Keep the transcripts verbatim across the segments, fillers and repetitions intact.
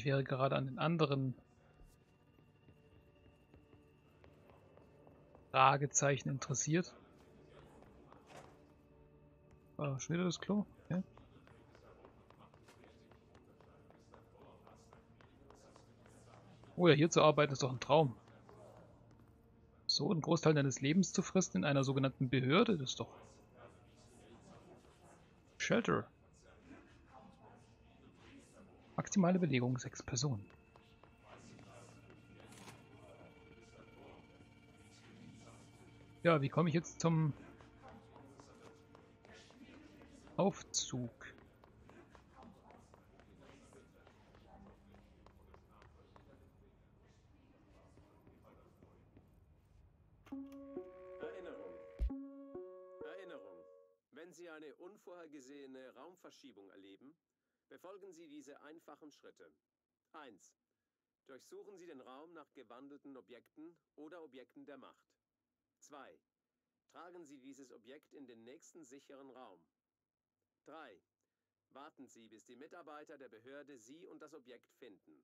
Ich wäre gerade an den anderen Fragezeichen interessiert. War schon wieder das Klo? Okay. Oh ja, hier zu arbeiten ist doch ein Traum. So einen Großteil deines Lebens zu fristen in einer sogenannten Behörde, das ist doch... Shelter. Maximale Belegung sechs Personen. Ja, wie komme ich jetzt zum Aufzug? Wenn Sie eine unvorhergesehene Raumverschiebung erleben, befolgen Sie diese einfachen Schritte. eins. Durchsuchen Sie den Raum nach gewandelten Objekten oder Objekten der Macht. zwei. Tragen Sie dieses Objekt in den nächsten sicheren Raum. drei. Warten Sie, bis die Mitarbeiter der Behörde Sie und das Objekt finden.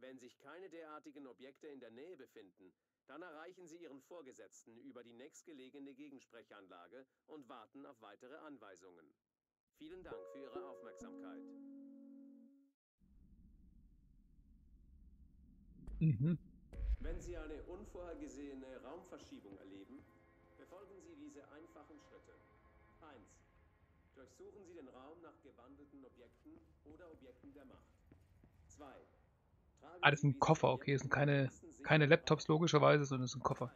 Wenn sich keine derartigen Objekte in der Nähe befinden, dann erreichen Sie Ihren Vorgesetzten über die nächstgelegene Gegensprechanlage und warten auf weitere Anweisungen. Vielen Dank für Ihre Aufmerksamkeit. Mhm. Wenn Sie eine unvorhergesehene Raumverschiebung erleben, befolgen Sie diese einfachen Schritte. eins. Durchsuchen Sie den Raum nach gewandelten Objekten oder Objekten der Macht. zwei. Ah, das ist ein Koffer, okay. Es sind keine, keine Laptops logischerweise, sondern es ist ein Koffer.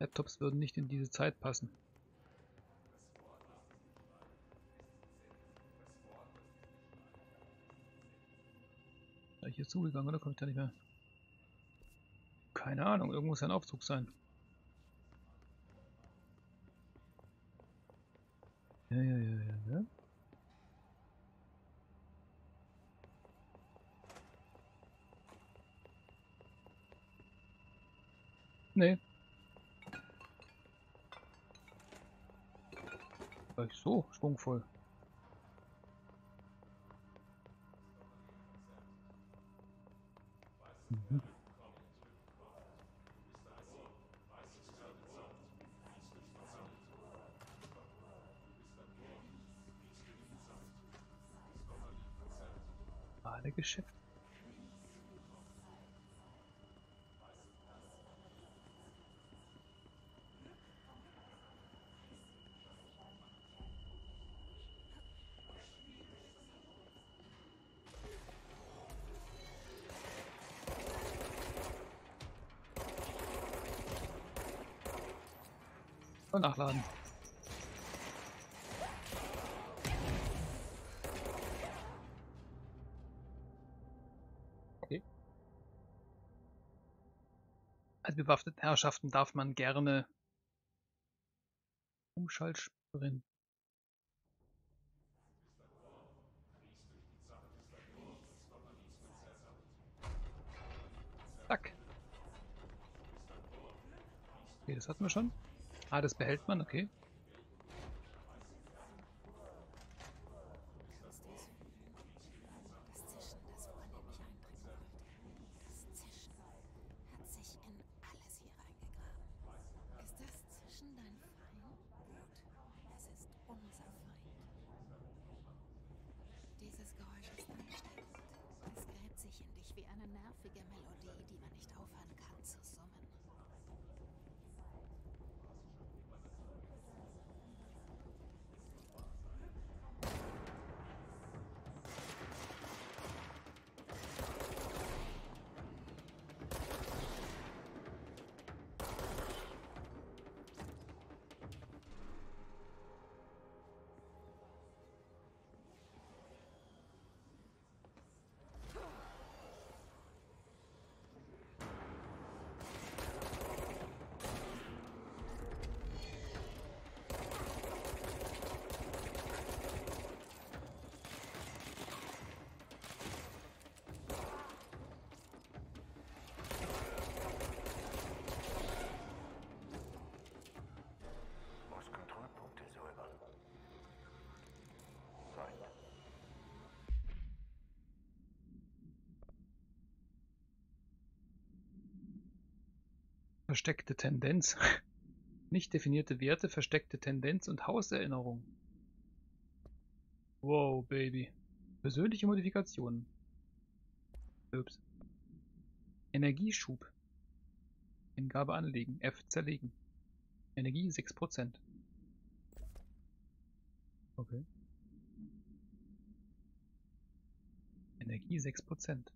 Laptops würden nicht in diese Zeit passen. Da ich hier zugegangen, oder? Komme ich da nicht mehr? Keine Ahnung, irgendwo muss ein Aufzug sein. Ja, ja, ja, ja, ja. Nee. Gleich so, schwungvoll. Mhm. Alle Geschäfte. Und nachladen. Okay. Als bewaffneten Herrschaften darf man gerne Umschaltsprint. Zack. Okay, das hatten wir schon. Ah, das behält man, okay. Das Zischen, das vornehmlich einbringen wollte. Das Zischen hat sich in alles hier reingegraben. Ist das Zischen dein Feind? Gut, es ist unser Feind. Dieses Geräusch ist ansteckend. Es gräbt sich in dich wie eine nervige Melodie, die man nicht aufhören kann zu summen. versteckte Tendenz, nicht definierte Werte, versteckte Tendenz und Hauserinnerung. Wow, Baby. Persönliche Modifikationen. Ups. Energieschub. Hingabe anlegen. F zerlegen. Energie sechs Prozent. Okay. Energie sechs Prozent.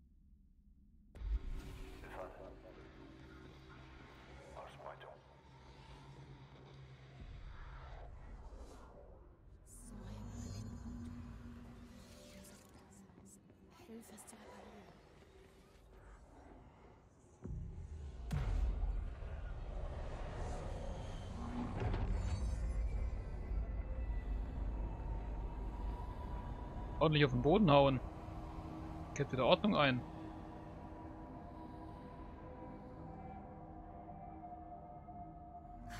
Ordentlich auf den Boden hauen. Kehrt wieder Ordnung ein.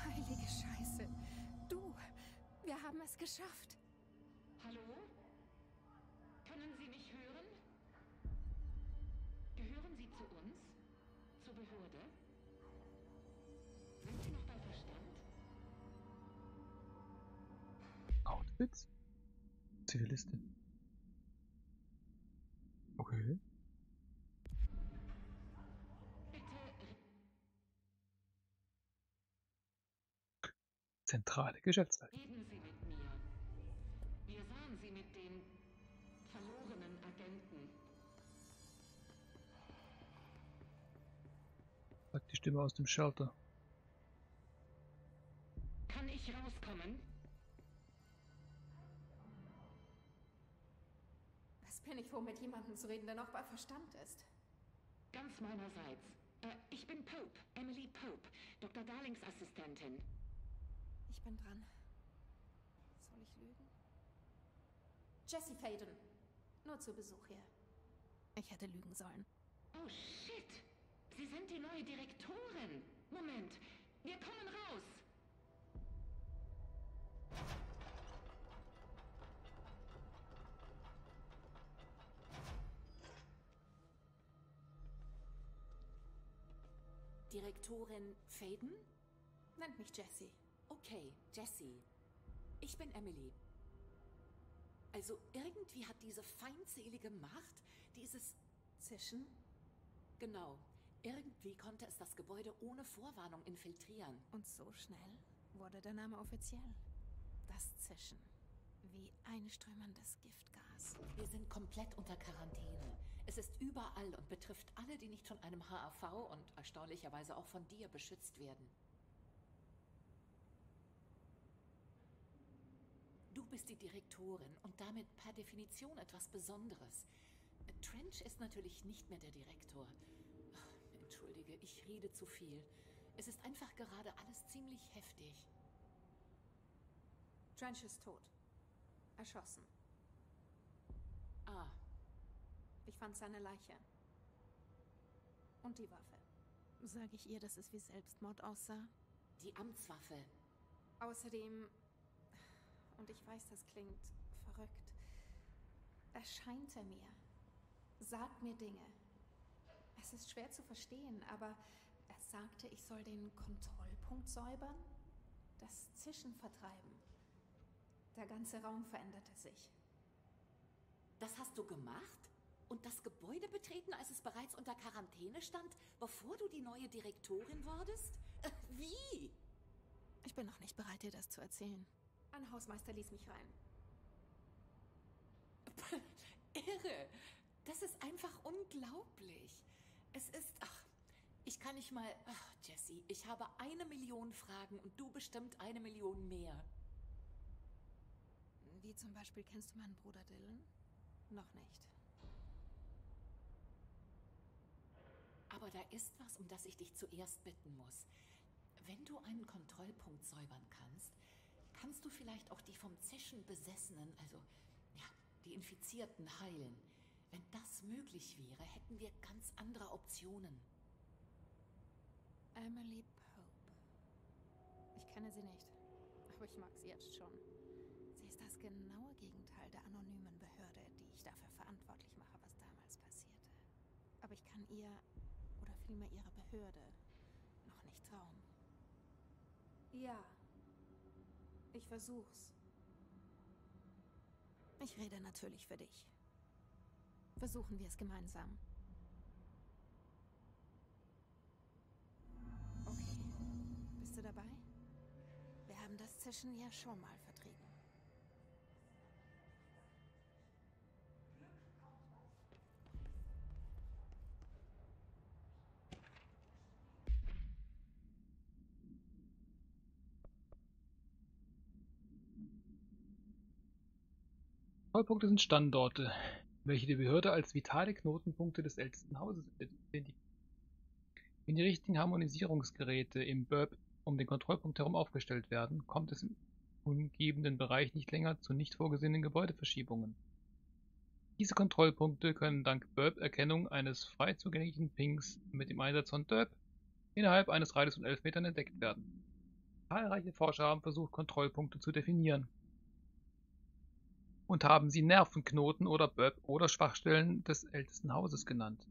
Heilige Scheiße. Du, wir haben es geschafft. Hallo? Können Sie mich hören? Gehören Sie zu uns? Zur Behörde? Sind Sie noch bei Verstand? Outfits? Zivilistin. Okay. Zentrale Geschäftsleitung. Reden Sie mit mir. Wir sahen Sie mit dem verlorenen Agenten. Sagt die Stimme aus dem Shelter. Kann ich rauskommen? Bin ich wohl mit jemandem zu reden, der noch bei Verstand ist? Ganz meinerseits. Äh, ich bin Pope, Emily Pope, Doktor Darlings Assistentin. Ich bin dran. Soll ich lügen? Jesse Faden. Nur zu Besuch hier. Ich hätte lügen sollen. Oh shit! Sie sind die neue Direktorin. Moment, wir kommen raus! Direktorin Faden? Nennt mich Jesse. Okay, Jesse. Ich bin Emily. Also irgendwie hat diese feindselige Macht dieses Zischen? Genau. Irgendwie konnte es das Gebäude ohne Vorwarnung infiltrieren. Und so schnell wurde der Name offiziell. Das Zischen. Wie einströmendes Giftgas. Wir sind komplett unter Quarantäne. Es ist überall und betrifft alle, die nicht von einem H A V und erstaunlicherweise auch von dir beschützt werden. Du bist die Direktorin und damit per Definition etwas Besonderes. Trench ist natürlich nicht mehr der Direktor. Ach, entschuldige, ich rede zu viel. Es ist einfach gerade alles ziemlich heftig. Trench ist tot. Erschossen. Ah. Ich fand seine Leiche. Und die Waffe. Sage ich ihr, dass es wie Selbstmord aussah? Die Amtswaffe. Außerdem, und ich weiß, das klingt verrückt, erscheint er mir. Sagt mir Dinge. Es ist schwer zu verstehen, aber er sagte, ich soll den Kontrollpunkt säubern, das Zischen vertreiben. Der ganze Raum veränderte sich. Das hast du gemacht? Und das Gebäude betreten, als es bereits unter Quarantäne stand, bevor du die neue Direktorin wurdest? Äh, wie? Ich bin noch nicht bereit, dir das zu erzählen. Ein Hausmeister ließ mich rein. Irre! Das ist einfach unglaublich. Es ist... Ach, ich kann nicht mal... Ach, Jesse, ich habe eine Million Fragen und du bestimmt eine Million mehr. Wie zum Beispiel, kennst du meinen Bruder Dylan? Noch nicht. Aber da ist was, um das ich dich zuerst bitten muss. Wenn du einen Kontrollpunkt säubern kannst, kannst du vielleicht auch die vom Zischen Besessenen, also ja, die Infizierten, heilen. Wenn das möglich wäre, hätten wir ganz andere Optionen. Emily Pope. Ich kenne sie nicht, aber ich mag sie jetzt schon. Sie ist das genaue Gegenteil der anonymen Behörde, die ich dafür verantwortlich mache, was damals passierte. Aber ich kann ihr... vielmehr ihre Behörde noch nicht Zaun. Ja. Ich versuch's. Ich rede natürlich für dich. Versuchen wir es gemeinsam. Okay. Bist du dabei? Wir haben das Zischen ja schon mal vertrieben. Knotenpunkte sind Standorte, welche die Behörde als vitale Knotenpunkte des ältesten Hauses identifiziert. Wenn die richtigen Harmonisierungsgeräte im B E R B um den Kontrollpunkt herum aufgestellt werden, kommt es im umgebenden Bereich nicht länger zu nicht vorgesehenen Gebäudeverschiebungen. Diese Kontrollpunkte können dank B E R B-Erkennung eines frei zugänglichen Pings mit dem Einsatz von D E R B innerhalb eines Radius von elf Metern entdeckt werden. Zahlreiche Forscher haben versucht, Kontrollpunkte zu definieren. Und haben sie Nervenknoten oder B E R B oder Schwachstellen des ältesten Hauses genannt.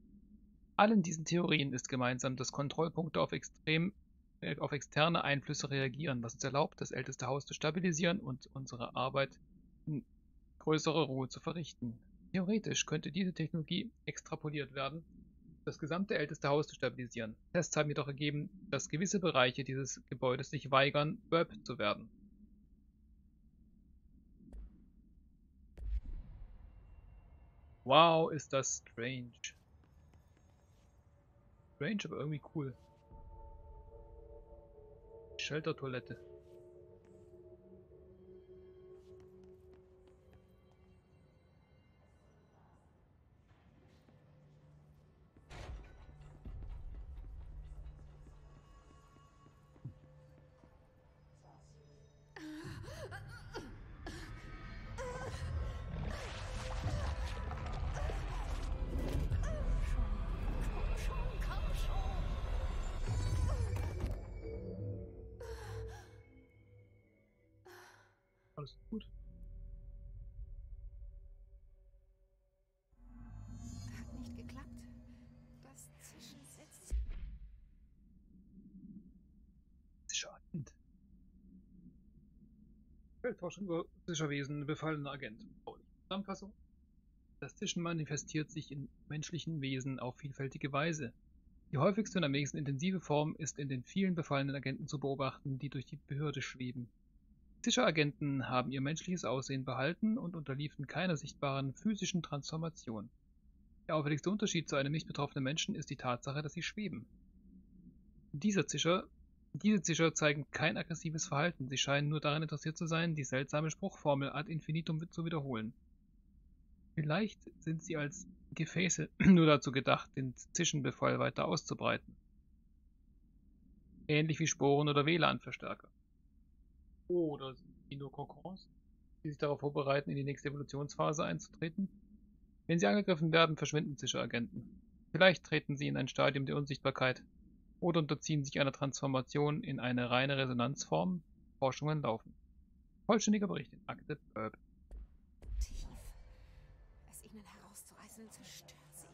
Allen diesen Theorien ist gemeinsam, dass Kontrollpunkte auf, extrem, äh, auf externe Einflüsse reagieren, was uns erlaubt, das älteste Haus zu stabilisieren und unsere Arbeit in größerer Ruhe zu verrichten. Theoretisch könnte diese Technologie extrapoliert werden, das gesamte älteste Haus zu stabilisieren. Tests haben jedoch ergeben, dass gewisse Bereiche dieses Gebäudes sich weigern, B E R B zu werden. Wow, ist das strange. Strange, aber irgendwie cool. Shelter-Toilette. Gut. Hat nicht geklappt. Das Zischen sitzt. Agent. Feldforschung über Zischerwesen, befallener Agent. Zusammenfassung. Das Zischen manifestiert sich in menschlichen Wesen auf vielfältige Weise. Die häufigste und am wenigsten intensive Form ist in den vielen befallenen Agenten zu beobachten, die durch die Behörde schweben. Zischeragenten haben ihr menschliches Aussehen behalten und unterliefen keiner sichtbaren physischen Transformation. Der auffälligste Unterschied zu einem nicht betroffenen Menschen ist die Tatsache, dass sie schweben. Dieser Zischer, diese Zischer zeigen kein aggressives Verhalten, sie scheinen nur daran interessiert zu sein, die seltsame Spruchformel ad infinitum zu wiederholen. Vielleicht sind sie als Gefäße nur dazu gedacht, den Zischenbefall weiter auszubreiten. Ähnlich wie Sporen oder W L A N-Verstärker. Oder sind die nur Kokons, die sich darauf vorbereiten, in die nächste Evolutionsphase einzutreten? Wenn sie angegriffen werden, verschwinden Zischeragenten. Vielleicht treten sie in ein Stadium der Unsichtbarkeit oder unterziehen sich einer Transformation in eine reine Resonanzform. Forschungen laufen. Vollständiger Bericht in Akte B E R B. Tief. Es ihnen herauszureißen, zerstört sie.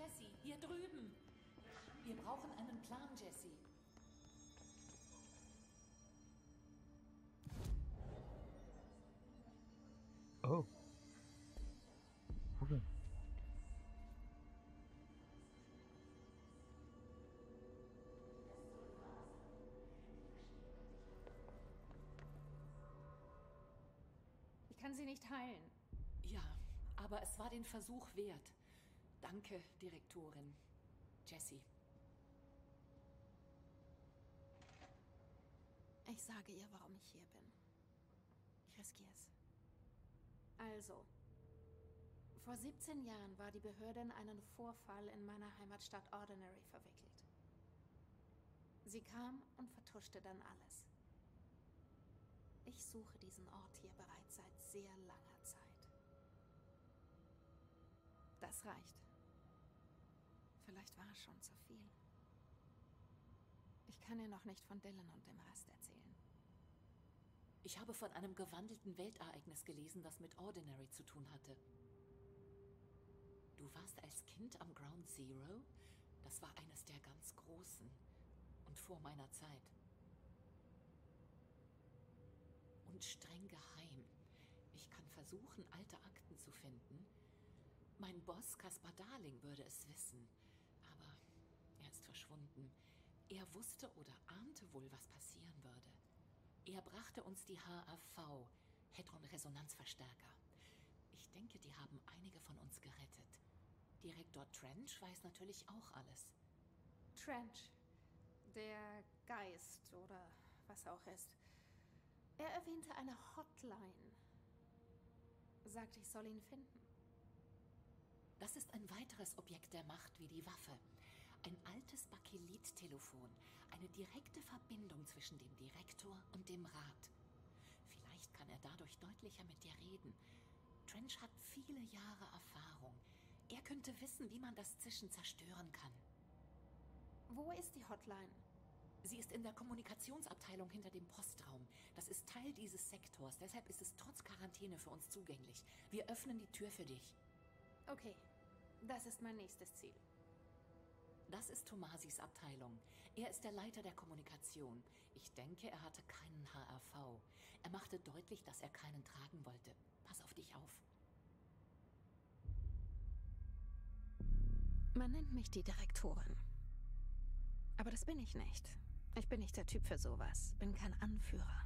Jesse, hier drüben! Wir brauchen einen Plan, Jesse. Oh. Okay. Ich kann sie nicht heilen. Ja, aber es war den Versuch wert. Danke, Direktorin. Jesse. Ich sage ihr, warum ich hier bin. Ich riskiere es. Also, vor siebzehn Jahren war die Behörde in einen Vorfall in meiner Heimatstadt Ordinary verwickelt. Sie kam und vertuschte dann alles. Ich suche diesen Ort hier bereits seit sehr langer Zeit. Das reicht. Vielleicht war es schon zu viel. Ich kann dir noch nicht von Dylan und dem Rest erzählen. Ich habe von einem gewandelten Weltereignis gelesen, das mit Ordinary zu tun hatte. Du warst als Kind am Ground Zero? Das war eines der ganz Großen. Und vor meiner Zeit. Und streng geheim. Ich kann versuchen, alte Akten zu finden. Mein Boss, Kaspar Darling, würde es wissen. Aber er ist verschwunden. Er wusste oder ahnte wohl, was passieren würde. Er brachte uns die H A V, Hadron-Resonanzverstärker. Ich denke, die haben einige von uns gerettet. Direktor Trench weiß natürlich auch alles. Trench, der Geist oder was auch ist. Er erwähnte eine Hotline. Sagte, ich soll ihn finden. Das ist ein weiteres Objekt der Macht wie die Waffe. Ein altes Bakelit-Telefon. Eine direkte Verbindung zwischen dem Direktor und dem Rat. Vielleicht kann er dadurch deutlicher mit dir reden. Trench hat viele Jahre Erfahrung. Er könnte wissen, wie man das Zischen zerstören kann. Wo ist die Hotline? Sie ist in der Kommunikationsabteilung hinter dem Postraum. Das ist Teil dieses Sektors, deshalb ist es trotz Quarantäne für uns zugänglich. Wir öffnen die Tür für dich. Okay, das ist mein nächstes Ziel. Das ist Thomasis Abteilung. Er ist der Leiter der Kommunikation. Ich denke, er hatte keinen H R V. Er machte deutlich, dass er keinen tragen wollte. Pass auf dich auf. Man nennt mich die Direktorin. Aber das bin ich nicht. Ich bin nicht der Typ für sowas. Bin kein Anführer.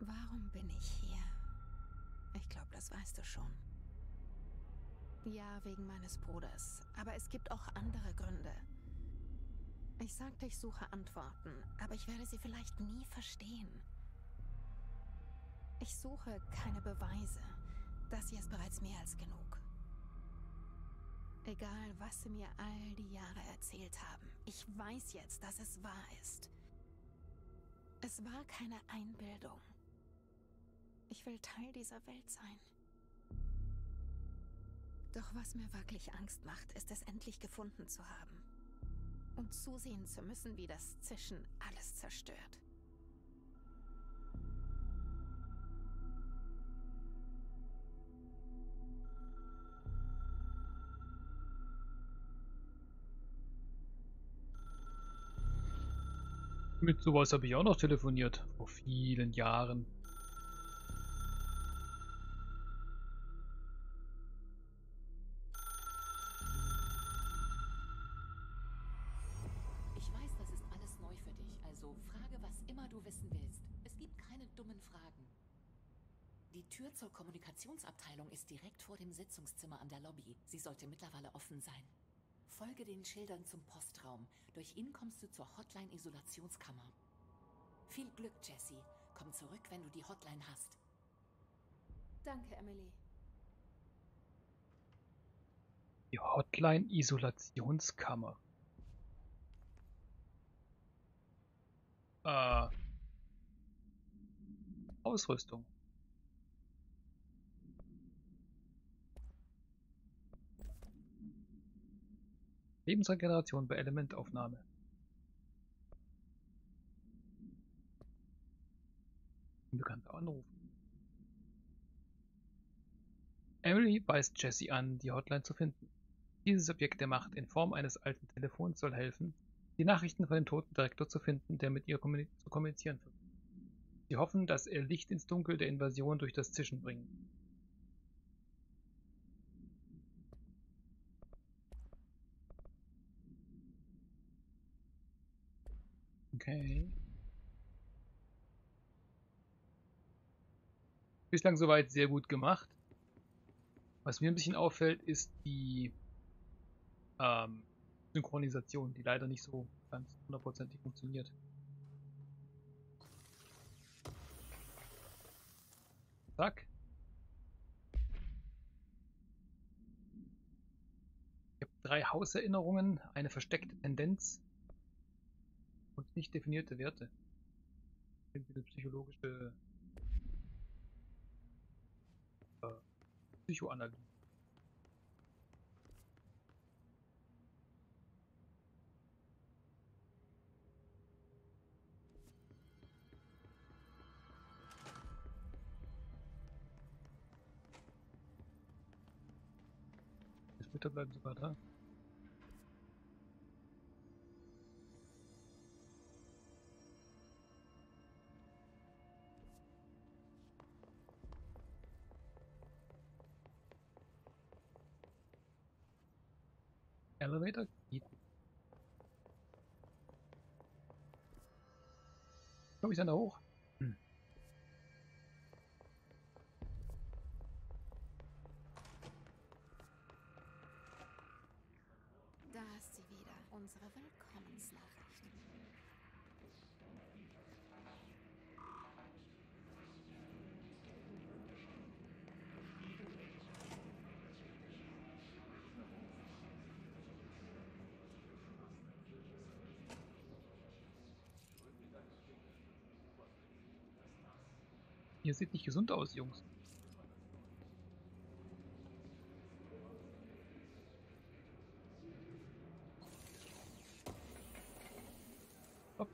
Warum bin ich hier? Ich glaube, das weißt du schon. Ja, wegen meines Bruders. Aber es gibt auch andere Gründe. Ich sagte, ich suche Antworten, aber ich werde sie vielleicht nie verstehen. Ich suche keine Beweise. Das hier ist bereits mehr als genug. Egal, was sie mir all die Jahre erzählt haben, ich weiß jetzt, dass es wahr ist. Es war keine Einbildung. Ich will Teil dieser Welt sein. Doch was mir wirklich Angst macht, ist es endlich gefunden zu haben. Und zusehen zu müssen, wie das Zischen alles zerstört. Mit sowas habe ich auch noch telefoniert, vor vielen Jahren. Ich weiß, das ist alles neu für dich, also frage, was immer du wissen willst. Es gibt keine dummen Fragen. Die Tür zur Kommunikationsabteilung ist direkt vor dem Sitzungszimmer an der Lobby. Sie sollte mittlerweile offen sein. Folge den Schildern zum Postraum. Durch ihn kommst du zur Hotline-Isolationskammer. Viel Glück, Jesse. Komm zurück, wenn du die Hotline hast. Danke, Emily. Die Hotline-Isolationskammer. Äh. Ausrüstung. Lebensregeneration bei Elementaufnahme. Unbekannter Anruf. Emily weist Jesse an, die Hotline zu finden. Dieses Objekt der Macht in Form eines alten Telefons soll helfen, die Nachrichten von dem toten Direktor zu finden, der mit ihr zu kommunizieren wird. Sie hoffen, dass er Licht ins Dunkel der Invasion durch das Zischen bringt. Okay. Bislang soweit sehr gut gemacht. Was mir ein bisschen auffällt, ist die ähm, Synchronisation, die leider nicht so ganz hundertprozentig funktioniert. Zack. Ich habe drei Hauserinnerungen, eine versteckte Tendenz. Und nicht definierte Werte. Irgendwie eine psychologische äh, Psychoanalyse. Seite bleiben Sie mal da. Elevator geht. Komm ich dann da hoch? Hm. Da ist sie wieder, unsere Willkommensnachricht. Ihr seht nicht gesund aus, Jungs. Hopp.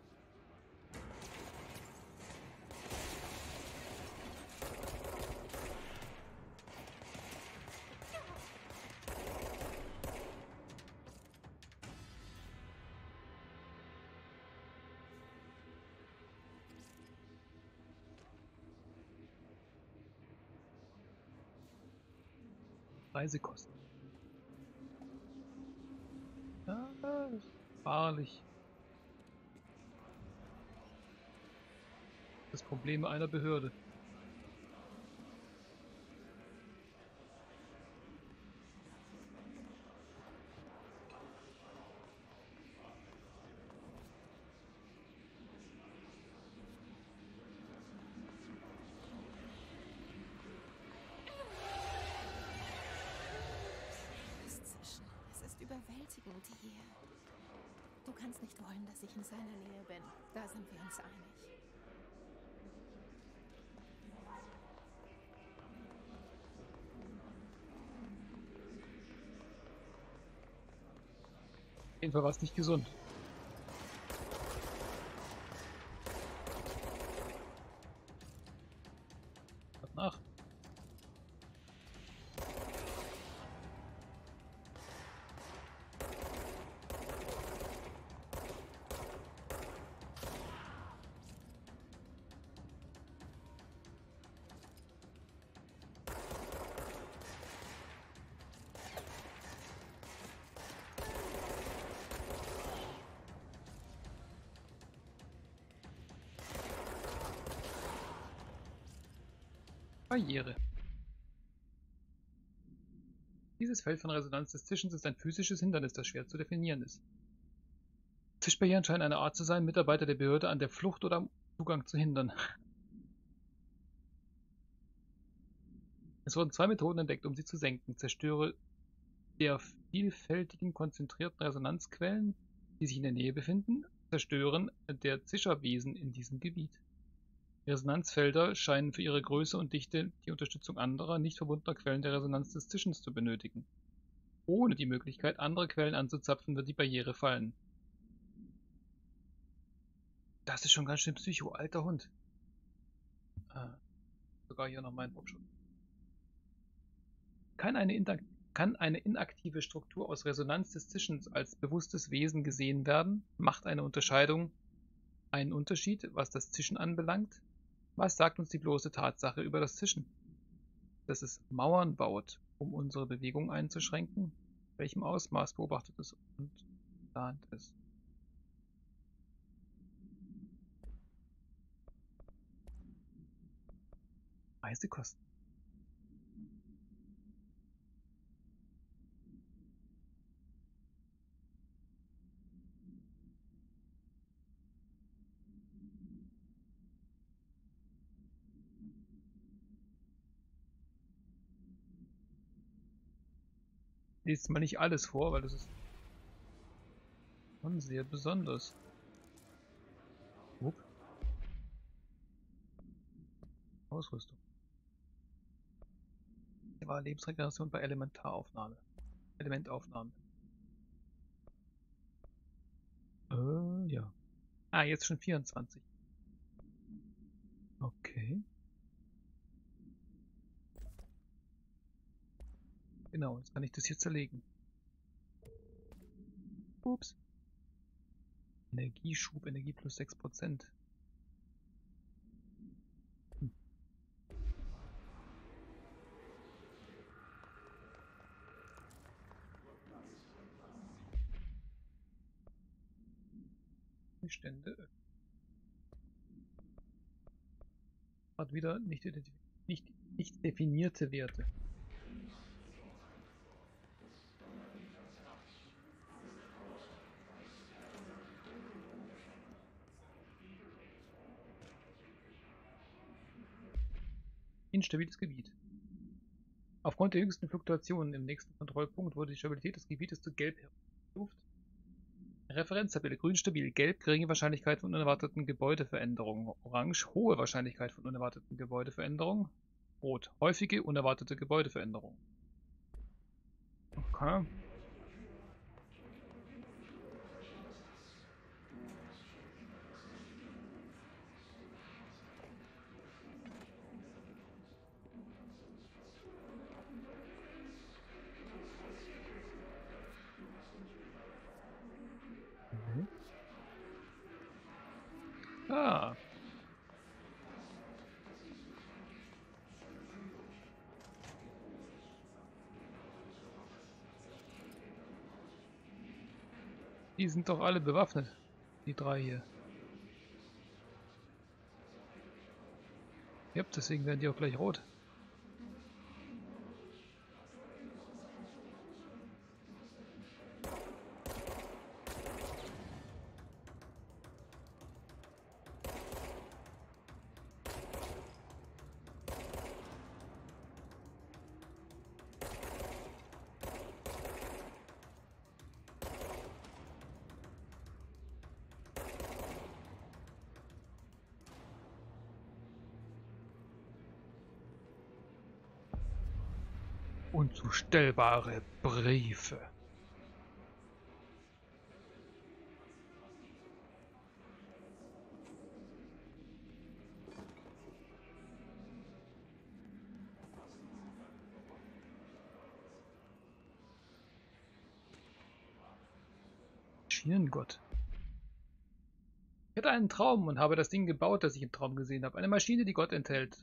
Reisekosten. Ah, wahrlich. Das Problem einer Behörde. Überwältigend hier. Du kannst nicht wollen, dass ich in seiner Nähe bin. Da sind wir uns einig. Auf jeden Fall war es nicht gesund. Hört nach. Barriere. Dieses Feld von Resonanz des Zischen ist ein physisches Hindernis, das schwer zu definieren ist. Tischbarrieren scheinen eine Art zu sein, Mitarbeiter der Behörde an der Flucht oder am Zugang zu hindern. Es wurden zwei Methoden entdeckt, um sie zu senken. Zerstöre der vielfältigen, konzentrierten Resonanzquellen, die sich in der Nähe befinden, zerstören der Zischerwesen in diesem Gebiet. Resonanzfelder scheinen für ihre Größe und Dichte die Unterstützung anderer, nicht verbundener Quellen der Resonanz des Zischens zu benötigen. Ohne die Möglichkeit, andere Quellen anzuzapfen, wird die Barriere fallen. Das ist schon ganz schön psycho, alter Hund. Ah, sogar hier noch mein Wurmschutz. Kann eine, kann eine inaktive Struktur aus Resonanz des Zischens als bewusstes Wesen gesehen werden? Macht eine Unterscheidung einen Unterschied, was das Zischen anbelangt? Was sagt uns die bloße Tatsache über das Zischen? Dass es Mauern baut, um unsere Bewegung einzuschränken? Welchem Ausmaß beobachtet es und plant es? Reisekosten. Ich lese jetzt mal nicht alles vor, weil das ist schon sehr besonders. Upp. Ausrüstung. Hier war Lebensregeneration bei Elementaraufnahme. Elementaufnahme. Äh, ja. Ah, jetzt schon vierundzwanzig. Okay. Genau, jetzt kann ich das hier zerlegen. Pups. Energieschub, Energie plus sechs Prozent. Hm. Bestände. Hat wieder nicht, nicht, nicht definierte Werte. Instabiles Gebiet. Aufgrund der jüngsten Fluktuationen im nächsten Kontrollpunkt wurde die Stabilität des Gebietes zu gelb heruntergestuft. Referenztabelle: grün stabil, gelb geringe Wahrscheinlichkeit von unerwarteten Gebäudeveränderungen, orange hohe Wahrscheinlichkeit von unerwarteten Gebäudeveränderungen, rot häufige unerwartete Gebäudeveränderungen. Okay. Ah. Die sind doch alle bewaffnet, die drei hier. Ja, deswegen werden die auch gleich rot. Unzustellbare Briefe. Schienengott. Ich hatte einen Traum und habe das Ding gebaut, das ich im Traum gesehen habe. Eine Maschine, die Gott enthält.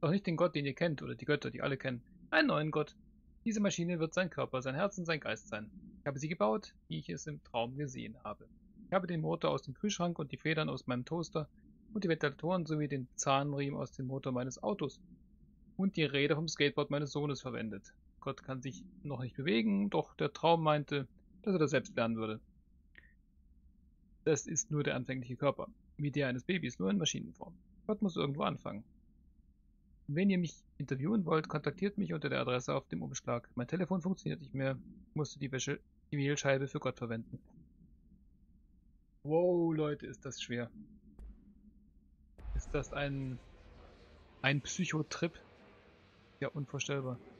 Doch nicht den Gott, den ihr kennt, oder die Götter, die alle kennen. Einen neuen Gott. Diese Maschine wird sein Körper, sein Herz und sein Geist sein. Ich habe sie gebaut, wie ich es im Traum gesehen habe. Ich habe den Motor aus dem Kühlschrank und die Federn aus meinem Toaster und die Ventilatoren sowie den Zahnriemen aus dem Motor meines Autos und die Räder vom Skateboard meines Sohnes verwendet. Gott kann sich noch nicht bewegen, doch der Traum meinte, dass er das selbst lernen würde. Das ist nur der anfängliche Körper, wie der eines Babys, nur in Maschinenform. Gott muss irgendwo anfangen. Wenn ihr mich interviewen wollt, kontaktiert mich unter der Adresse auf dem Umschlag. Mein Telefon funktioniert nicht mehr. Ich musste die Wäsche-E-Mail-Scheibe für Gott verwenden. Wow, Leute, ist das schwer. Ist das ein, ein Psychotrip? Ja, unvorstellbar.